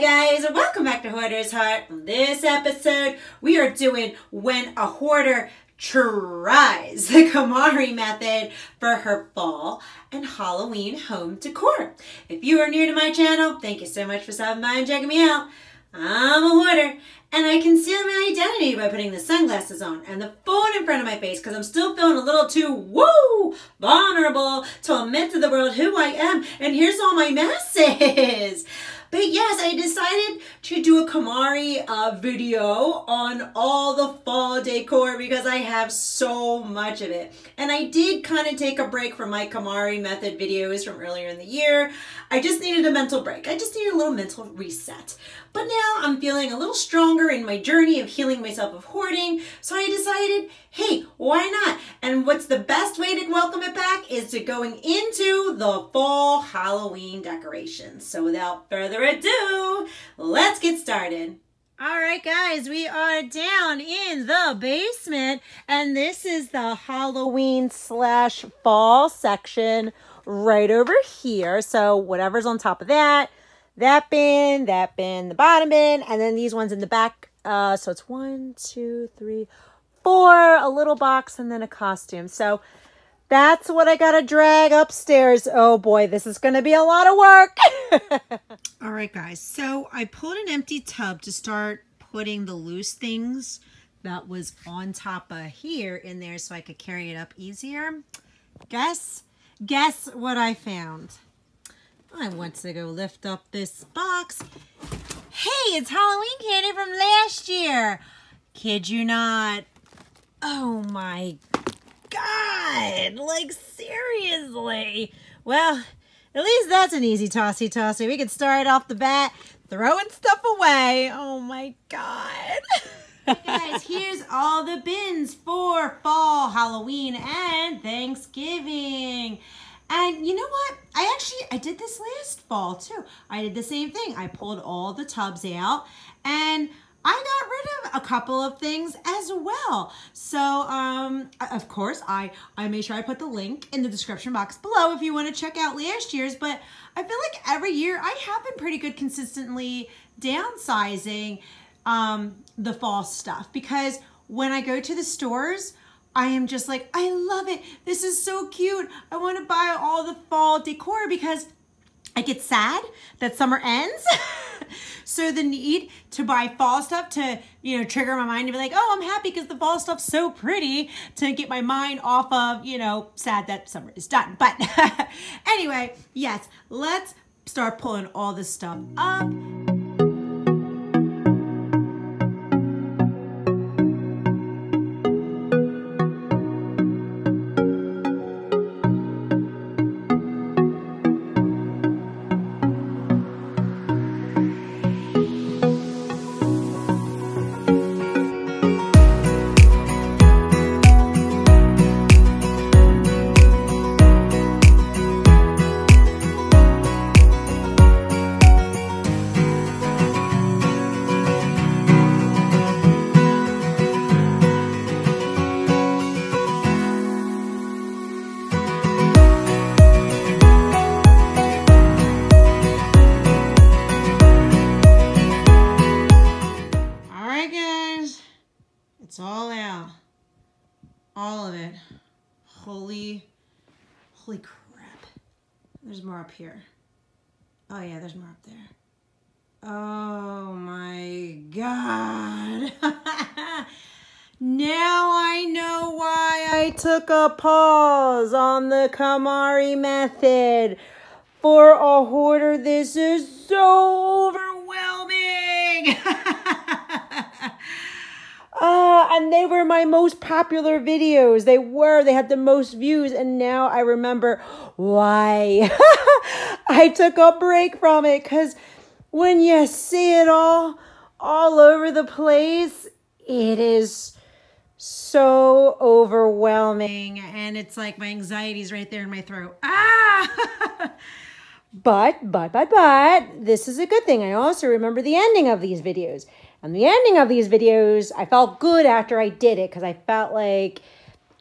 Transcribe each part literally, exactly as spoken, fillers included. Hi guys, welcome back to Hoarder's Heart. On this episode, we are doing when a hoarder tries the KonMari method for her fall and Halloween home decor. If you are new to my channel, thank you so much for stopping by and checking me out. I'm a hoarder and I conceal my identity by putting the sunglasses on and the phone in front of my face because I'm still feeling a little too, woo, vulnerable to admit to the world who I am, and here's all my messes. But yes, I decided to do a KonMari uh, video on all the fall decor because I have so much of it. And I did kind of take a break from my KonMari method videos from earlier in the year. I just needed a mental break. I just needed a little mental reset. But now I'm feeling a little stronger in my journey of healing myself of hoarding. So I decided, hey, why not? And what's the best way to welcome it back is to going into the fall Halloween decorations. So without further ado, let's get started. All right guys, we are down in the basement and this is the Halloween slash fall section right over here. So whatever's on top of that, that bin, that bin, the bottom bin, and then these ones in the back. Uh, so it's one, two, three, four, a little box and then a costume. So that's what I gotta drag upstairs. Oh boy, this is gonna be a lot of work. All right guys, so I pulled an empty tub to start putting the loose things that was on top of here in there so I could carry it up easier. Guess, guess what I found? I want to go lift up this box. Hey, it's Halloween candy from last year. Kid you not. Oh my God. God, like seriously. Well, at least that's an easy tossy-tossy. We can start off the bat throwing stuff away. Oh my God. Hey guys, here's all the bins for fall, Halloween, and Thanksgiving. And you know what? I actually, I did this last fall too. I did the same thing. I pulled all the tubs out and I got rid of a couple of things as well. So, um, of course, I, I made sure I put the link in the description box below if you want to check out last year's, but I feel like every year I have been pretty good consistently downsizing um, the fall stuff because when I go to the stores, I am just like, I love it. This is so cute. I want to buy all the fall decor because I get sad that summer ends. So the need to buy fall stuff to, you know, trigger my mind to be like, oh, I'm happy because the fall stuff's so pretty, to get my mind off of, you know, sad that summer is done. But anyway, yes, let's start pulling all this stuff up. All of it. Holy, holy crap. There's more up here. Oh yeah, there's more up there. Oh my God. Now I know why I took a pause on the KonMari method. For a hoarder, this is so overwhelming. Uh, and they were my most popular videos. They were, they had the most views. And now I remember why I took a break from it. Because when you see it all, all over the place, it is so overwhelming. And it's like my anxiety's right there in my throat. Ah! But, but, but, but, this is a good thing. I also remember the ending of these videos. And the ending of these videos, I felt good after I did it because I felt like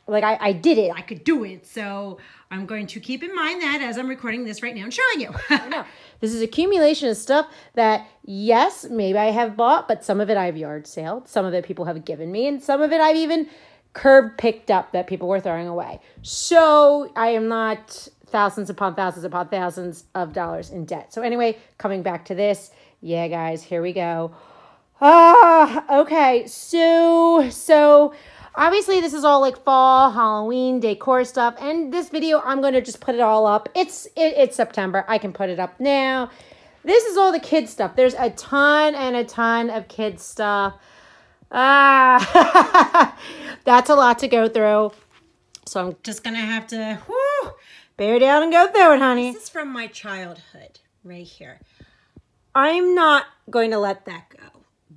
like I, I did it, I could do it. So I'm going to keep in mind that as I'm recording this right now and showing you. I know. This is accumulation of stuff that, yes, maybe I have bought, but some of it I've yard saled, some of it people have given me, and some of it I've even curb picked up that people were throwing away. So I am not thousands upon thousands upon thousands of dollars in debt. So anyway, coming back to this, yeah, guys, here we go. Ah, okay, so, so obviously this is all like fall, Halloween, decor stuff, and this video, I'm going to just put it all up. It's, it, it's September. I can put it up now. This is all the kids stuff. There's a ton and a ton of kids stuff. Ah, that's a lot to go through. So I'm just going to have to whoo, bear down and go through it, honey. This is from my childhood right here. I'm not going to let that go.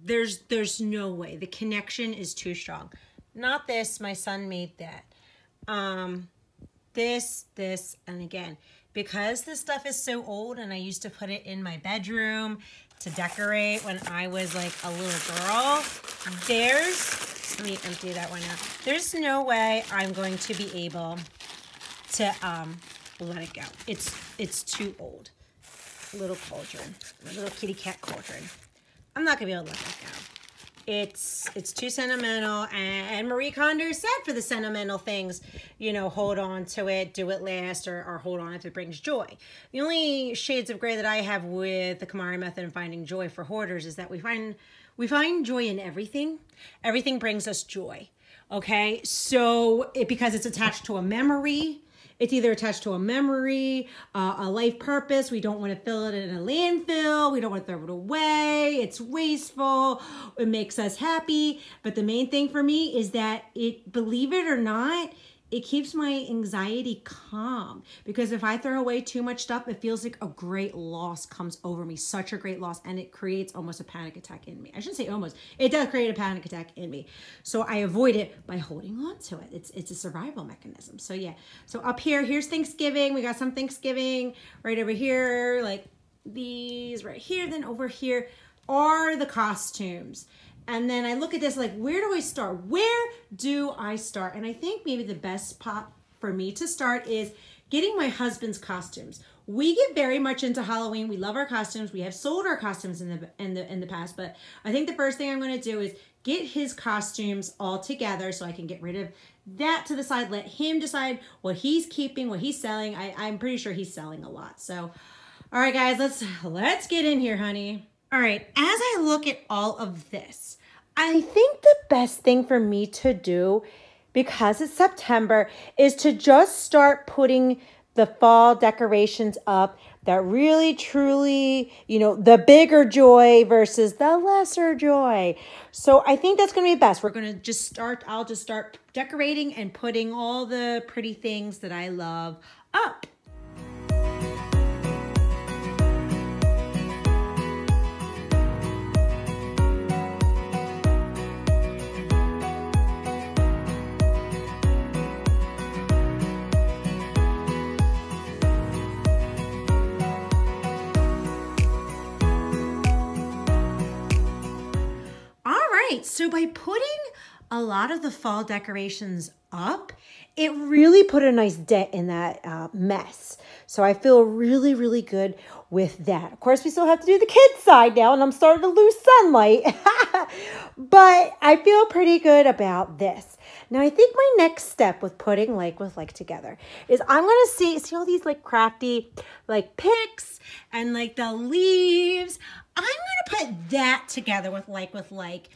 There's, there's no way. The connection is too strong. Not this. My son made that. Um, this, this, and again, because this stuff is so old, and I used to put it in my bedroom to decorate when I was like a little girl. There's, let me empty that one out. There's no way I'm going to be able to um, let it go. It's, it's too old. Little cauldron, little kitty cat cauldron. I'm not gonna be able to let that go. It's, it's too sentimental, and Marie Kondo said for the sentimental things, you know, hold on to it, do it last, or, or hold on if it brings joy. The only shades of gray that I have with the KonMari Method and finding joy for hoarders is that we find, we find joy in everything. Everything brings us joy, okay? So it, because it's attached to a memory, it's either attached to a memory, uh, a life purpose. We don't want to fill it in a landfill. We don't want to throw it away. It's wasteful. It makes us happy. But the main thing for me is that it, believe it or not, it keeps my anxiety calm, because if I throw away too much stuff, it feels like a great loss comes over me, such a great loss, and it creates almost a panic attack in me. I shouldn't say almost. It does create a panic attack in me. So I avoid it by holding on to it. It's, it's a survival mechanism. So yeah. So up here, here's Thanksgiving. We got some Thanksgiving right over here, like these right here. Then over here are the costumes. And then I look at this like, where do I start? Where do I start? And I think maybe the best spot for me to start is getting my husband's costumes. We get very much into Halloween. We love our costumes. We have sold our costumes in the in the in the past, but I think the first thing I'm going to do is get his costumes all together so I can get rid of that to the side. Let him decide what he's keeping, what he's selling. I, I'm pretty sure he's selling a lot. So, all right, guys, let's let's get in here, honey. All right, as I look at all of this, I think the best thing for me to do, because it's September, is to just start putting the fall decorations up that really, truly, you know, the bigger joy versus the lesser joy. So I think that's going to be best. We're going to just start, I'll just start decorating and putting all the pretty things that I love up. So by putting a lot of the fall decorations up, it really put a nice dent in that uh, mess. So I feel really, really good with that. Of course, we still have to do the kids' side now, and I'm starting to lose sunlight. But I feel pretty good about this. Now, I think my next step with putting like with like together is I'm going to see, see all these like crafty like picks and like the leaves. I'm going to put that together with like with like.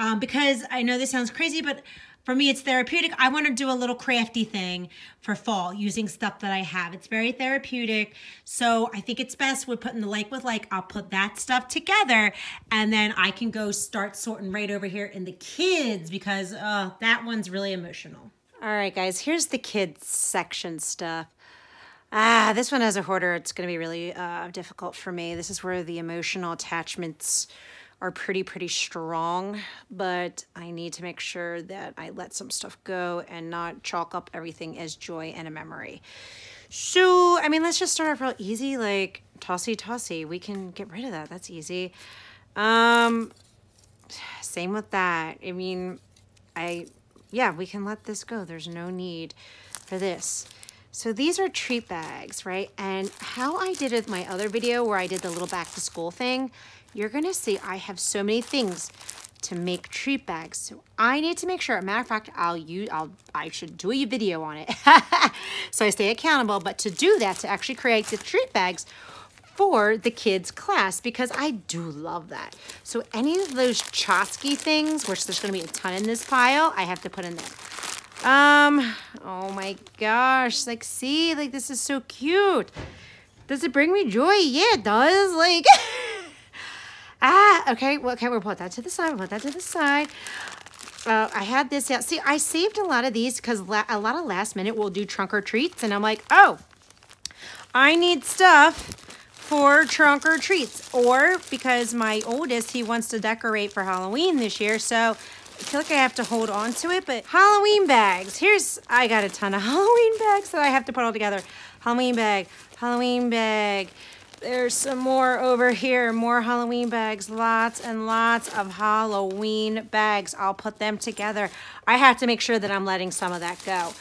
Um, because I know this sounds crazy, but for me, it's therapeutic. I want to do a little crafty thing for fall using stuff that I have. It's very therapeutic. So I think it's best with putting the like with like, I'll put that stuff together, and then I can go start sorting right over here in the kids, because uh, that one's really emotional. All right, guys, here's the kids section stuff. Ah, this one as a hoarder, it's going to be really uh, difficult for me. This is where the emotional attachments are pretty, pretty strong, but I need to make sure that I let some stuff go and not chalk up everything as joy and a memory. So, I mean, let's just start off real easy, like tossy, tossy. We can get rid of that. That's easy. Um, same with that. I mean, I yeah, we can let this go. There's no need for this. So these are treat bags, right? And how I did with my other video where I did the little back to school thing, you're gonna see I have so many things to make treat bags. So I need to make sure, matter of fact, I'll use, I'll, I should do a video on it. So I stay accountable, but to do that, to actually create the treat bags for the kids' class, because I do love that. So any of those tchotchke things, which there's gonna be a ton in this pile, I have to put in there. Um, oh my gosh, like, see, like, this is so cute. Does it bring me joy? Yeah, it does, like, ah, okay, well, okay, we'll put that to the side, we'll put that to the side. Uh, I had this, yeah, see, I saved a lot of these because la a lot of last minute we'll do trunk or treats, and I'm like, oh, I need stuff for trunk or treats, or because my oldest, he wants to decorate for Halloween this year, so I feel like I have to hold on to it, but Halloween bags. Here's, I got a ton of Halloween bags that I have to put all together. Halloween bag, Halloween bag. There's some more over here, more Halloween bags. Lots and lots of Halloween bags. I'll put them together. I have to make sure that I'm letting some of that go.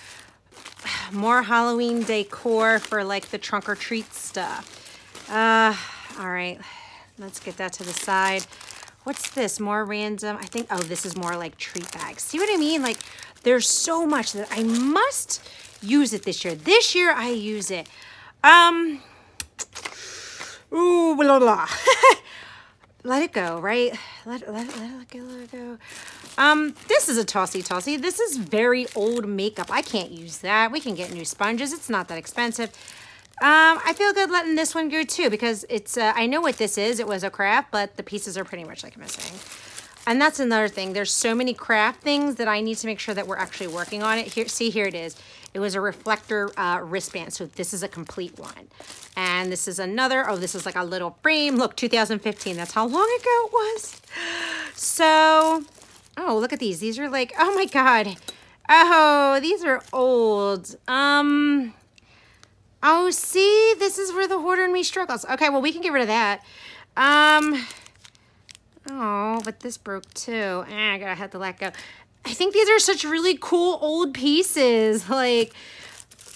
More Halloween decor for like the trunk or treat stuff. Uh, all right, let's get that to the side. What's this? More random. I think, oh, this is more like treat bags. See what I mean? Like, there's so much that I must use it this year. This year I use it. Um, ooh, blah, blah. Let it go, right? Let, let, let, let it go, let it go. Um, this is a tossy-tossy. This is very old makeup. I can't use that. We can get new sponges. It's not that expensive. Um, I feel good letting this one go too because it's, uh, I know what this is. It was a craft, but the pieces are pretty much like missing. And that's another thing. There's so many craft things that I need to make sure that we're actually working on it. Here, see, here it is. It was a reflector uh, wristband. So this is a complete one. And this is another, oh, this is like a little frame. Look, two thousand fifteen, that's how long ago it was. So, oh, look at these. These are like, oh my God. Oh, these are old. Um... Oh, see, this is where the hoarder in me struggles. Okay, well, we can get rid of that. Um, oh, but this broke too. Eh, I gotta have to let go. I think these are such really cool old pieces. Like,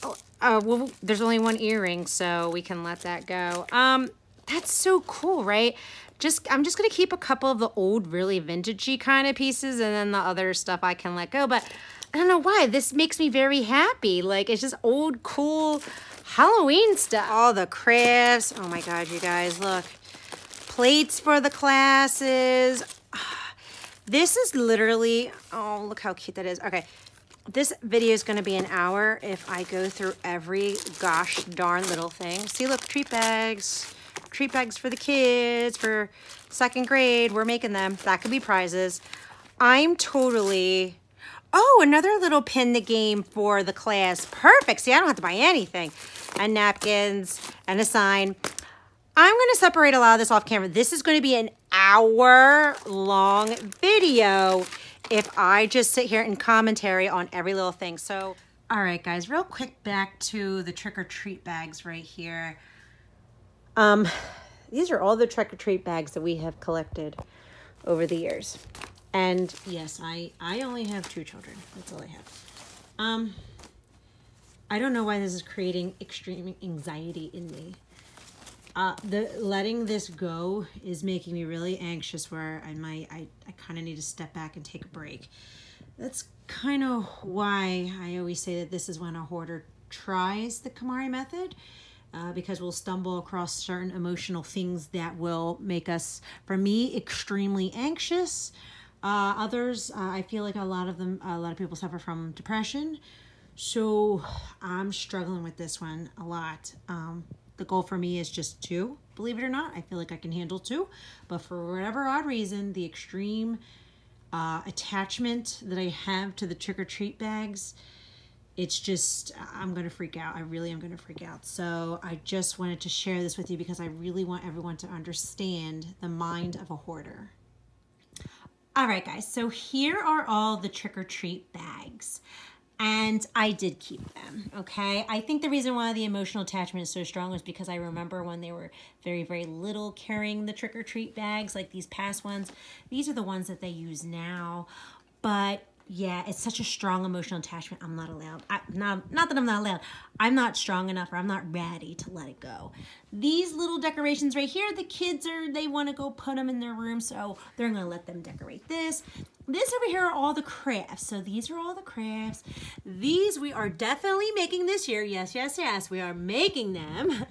oh, uh, well, there's only one earring, so we can let that go. Um, that's so cool, right? Just, I'm just gonna keep a couple of the old, really vintagey kind of pieces, and then the other stuff I can let go. But I don't know why. This makes me very happy. Like, it's just old, cool Halloween stuff. All the crafts. Oh my God, you guys, look. Plates for the classes. This is literally, oh, look how cute that is. Okay, this video is gonna be an hour if I go through every gosh darn little thing. See, look, treat bags. Treat bags for the kids, for second grade. We're making them. That could be prizes. I'm totally, oh, another little pin the game for the class. Perfect, see, I don't have to buy anything. And napkins and a sign. I'm gonna separate a lot of this off camera. This is gonna be an hour long video if I just sit here and commentary on every little thing. So, all right guys, real quick back to the trick or treat bags right here. Um, these are all the trick or treat bags that we have collected over the years. And yes, I, I only have two children. That's all I have. Um, I don't know why this is creating extreme anxiety in me. Uh, the letting this go is making me really anxious where I might, I, I kind of need to step back and take a break. That's kind of why I always say that this is when a hoarder tries the KonMari method. Uh, because we'll stumble across certain emotional things that will make us, for me, extremely anxious. Uh, others, uh, I feel like a lot of them, a lot of people suffer from depression. So I'm struggling with this one a lot. Um, the goal for me is just two, believe it or not. I feel like I can handle two, but for whatever odd reason, the extreme uh, attachment that I have to the trick-or-treat bags, it's just, I'm gonna freak out. I really am gonna freak out. So I just wanted to share this with you because I really want everyone to understand the mind of a hoarder. All right guys, so here are all the trick-or-treat bags and I did keep them, okay? I think the reason why the emotional attachment is so strong is because I remember when they were very, very little carrying the trick-or-treat bags, like these past ones. These are the ones that they use now, but yeah, it's such a strong emotional attachment. I'm not allowed. I, not, not that I'm not allowed. I'm not strong enough, or I'm not ready to let it go. These little decorations right here, the kids are, they want to go put them in their room, so they're going to let them decorate this. This over here are all the crafts. So these are all the crafts. These we are definitely making this year. Yes, yes, yes, we are making them.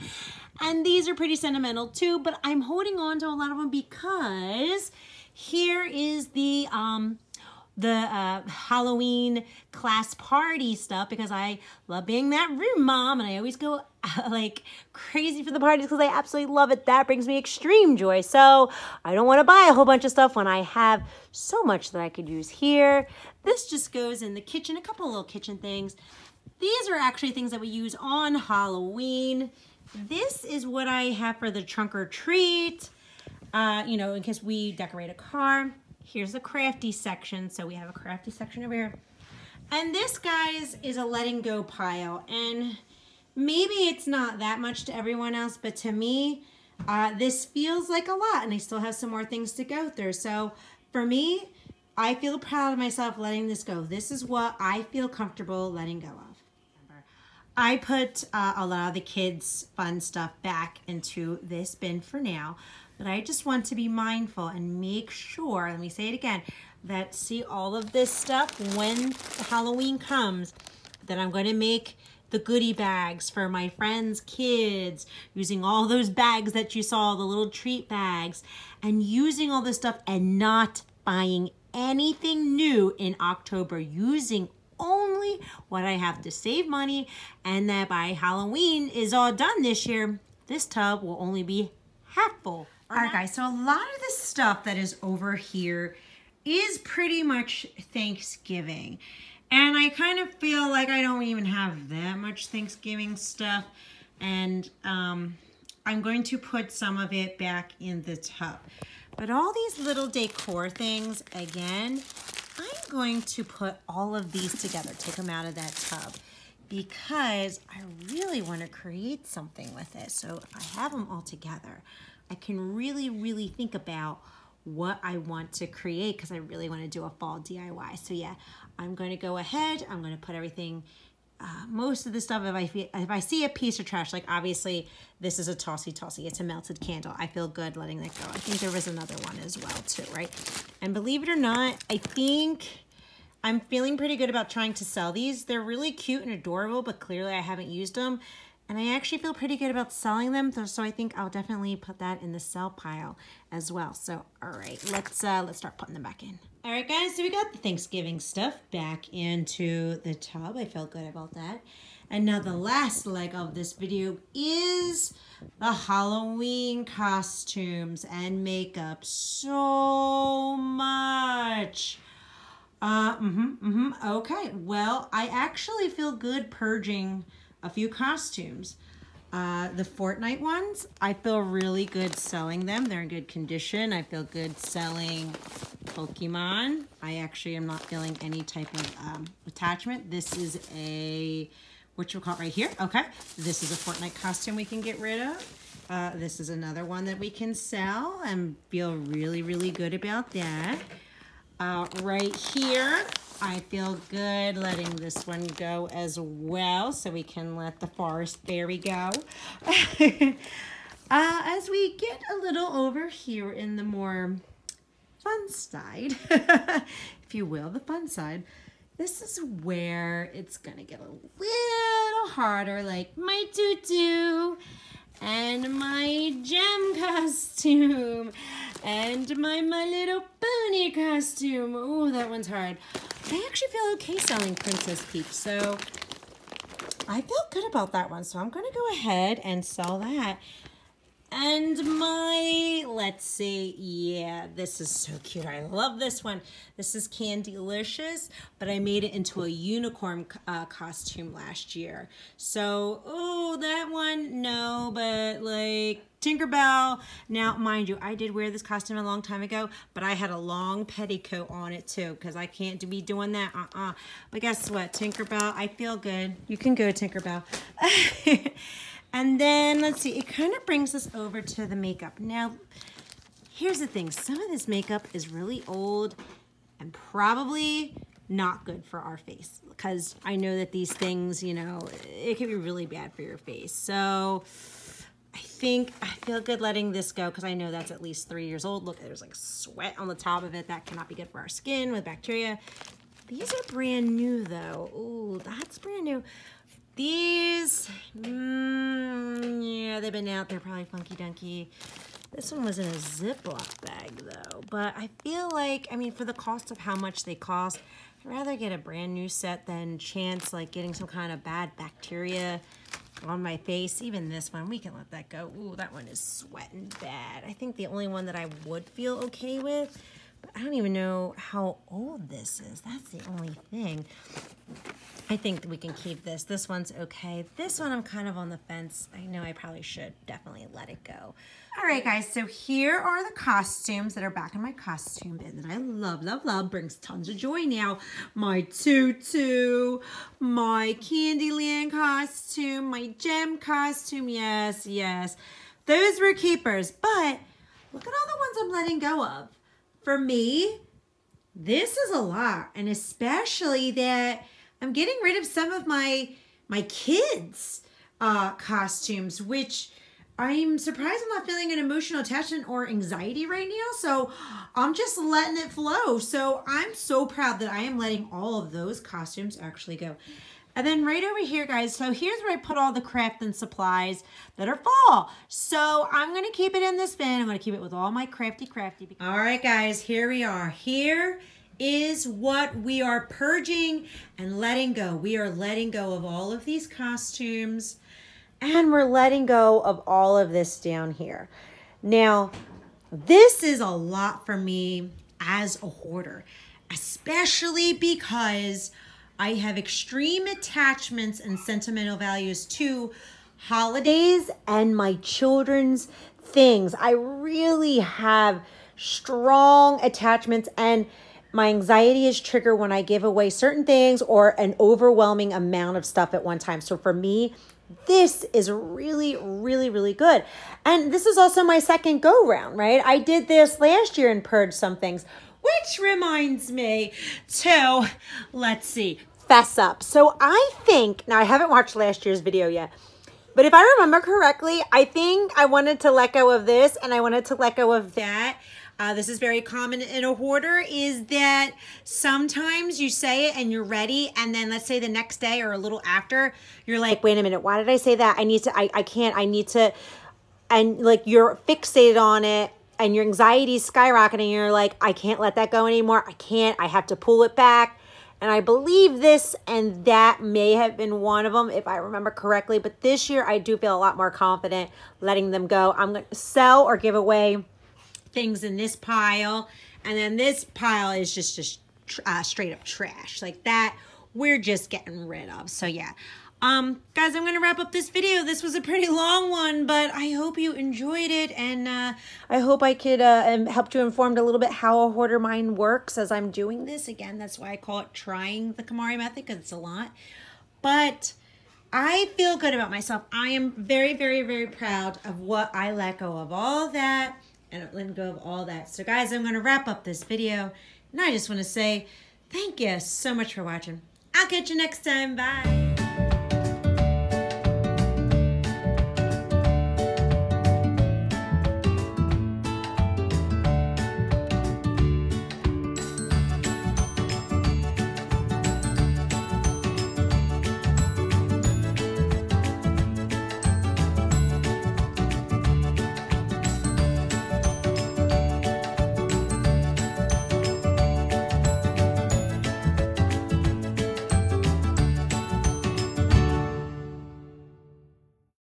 And these are pretty sentimental too, but I'm holding on to a lot of them because here is the um, the uh, Halloween class party stuff, because I love being that room mom and I always go like crazy for the parties because I absolutely love it. That brings me extreme joy. So I don't want to buy a whole bunch of stuff when I have so much that I could use here. This just goes in the kitchen, a couple little kitchen things. These are actually things that we use on Halloween. This is what I have for the trunk or treat, uh, you know, in case we decorate a car. Here's the crafty section. So we have a crafty section over here. And this, guys, is a letting go pile. And maybe it's not that much to everyone else, but to me, uh, this feels like a lot, and I still have some more things to go through. So for me, I feel proud of myself letting this go. This is what I feel comfortable letting go of. I put uh, a lot of the kids' fun stuff back into this bin for now, but I just want to be mindful and make sure, let me say it again, that see all of this stuff when Halloween comes, that I'm going to make the goodie bags for my friends' kids, using all those bags that you saw, the little treat bags, and using all this stuff and not buying anything new in October, using only what I have to save money, and that by Halloween is all done this year, this tub will only be half full. All right, guys, so a lot of this stuff that is over here is pretty much Thanksgiving, and I kind of feel like I don't even have that much Thanksgiving stuff, and um, I'm going to put some of it back in the tub. But all these little decor things, again, I'm going to put all of these together, take them out of that tub, because I really want to create something with it. So if I have them all together, I can really, really think about what I want to create, because I really want to do a fall D I Y. So yeah, I'm going to go ahead. I'm going to put everything, uh, most of the stuff, if I, if I see a piece of trash, like obviously this is a tossy-tossy. It's a melted candle. I feel good letting that go. I think there was another one as well too, right? And believe it or not, I think I'm feeling pretty good about trying to sell these. They're really cute and adorable, but clearly I haven't used them. And I actually feel pretty good about selling them, so I think I'll definitely put that in the sell pile as well. So, all right, let's uh, let's start putting them back in. All right, guys, so we got the Thanksgiving stuff back into the tub. I felt good about that. And now the last leg of this video is the Halloween costumes and makeup. So much. Uh, mm-hmm, mm-hmm. Okay, well, I actually feel good purging a few costumes. Uh, the Fortnite ones, I feel really good selling them. They're in good condition. I feel good selling Pokemon. I actually am not feeling any type of um, attachment. This is a, which we'll call it right here, okay. This is a Fortnite costume we can get rid of. Uh, this is another one that we can sell and feel really, really good about that. Uh, right here, I feel good letting this one go as well, so we can let the forest fairy go. uh, as we get a little over here in the more fun side, if you will, the fun side, this is where it's gonna get a little harder, like my tutu and my gem costume and my My Little Pony costume. Oh, that one's hard. I actually feel okay selling Princess Peach, so I feel good about that one. So I'm going to go ahead and sell that. And my, let's see, yeah, this is so cute. I love this one. This is Candylicious, but I made it into a unicorn uh, costume last year. So, oh, that one, no, but like Tinkerbell. Now, mind you, I did wear this costume a long time ago, but I had a long petticoat on it too, because I can't be doing that, uh-uh. But guess what, Tinkerbell, I feel good. You can go, Tinkerbell. And then, let's see, it kind of brings us over to the makeup. Now, here's the thing. Some of this makeup is really old and probably not good for our face, because I know that these things, you know, it can be really bad for your face. So I think I feel good letting this go because I know that's at least three years old. Look, there's like sweat on the top of it. That cannot be good for our skin with bacteria. These are brand new though. Ooh, that's brand new. These, mm, yeah, they've been out there probably funky dunky. This one was in a Ziploc bag though, but I feel like, I mean, for the cost of how much they cost, I'd rather get a brand new set than chance like getting some kind of bad bacteria on my face. Even this one, we can let that go. Ooh, that one is sweating bad. I think the only one that I would feel okay with, but I don't even know how old this is. That's the only thing. I think that we can keep this. This one's okay. This one I'm kind of on the fence. I know I probably should definitely let it go. All right, guys, so here are the costumes that are back in my costume bin that I love, love, love. Brings tons of joy now. My tutu, my Candyland costume, my gem costume. Yes, yes. Those were keepers, but look at all the ones I'm letting go of. For me, this is a lot, and especially that I'm getting rid of some of my my kids' uh, costumes, which I'm surprised I'm not feeling an emotional attachment or anxiety right now. So I'm just letting it flow. So I'm so proud that I am letting all of those costumes actually go. And then right over here, guys, so here's where I put all the craft and supplies that are fall. So I'm going to keep it in this bin. I'm going to keep it with all my crafty crafty. All right, guys, here we are. Here is what we are purging and letting go. We are letting go of all of these costumes, and we're letting go of all of this down here. Now, this is a lot for me as a hoarder, especially because I have extreme attachments and sentimental values to holidays and my children's things. I really have strong attachments, and my anxiety is triggered when I give away certain things or an overwhelming amount of stuff at one time. So for me, this is really, really, really good. And this is also my second go round, right? I did this last year and purged some things, which reminds me to, let's see, fess up. So I think, now I haven't watched last year's video yet, but if I remember correctly, I think I wanted to let go of this and I wanted to let go of that. Uh, this is very common in a hoarder, is that sometimes you say it and you're ready, and then let's say the next day or a little after, you're like, wait a minute, why did I say that? I need to, I, I can't, I need to, and like you're fixated on it and your anxiety's skyrocketing. You're like, I can't let that go anymore. I can't, I have to pull it back. And I believe this and that may have been one of them if I remember correctly, but this year I do feel a lot more confident letting them go. I'm gonna sell or give away things in this pile, and then this pile is just just uh, straight up trash, like that we're just getting rid of. So yeah, um guys, I'm gonna wrap up this video. This was a pretty long one, but I hope you enjoyed it, and uh I hope I could uh help you informed a little bit how a hoarder mind works as I'm doing this. Again, that's why I call it trying the KonMari method, because it's a lot, but I feel good about myself. I am very, very, very proud of what I let go of, all that, and letting go of all that. So guys, I'm gonna wrap up this video, and I just wanna say thank you so much for watching. I'll catch you next time, bye.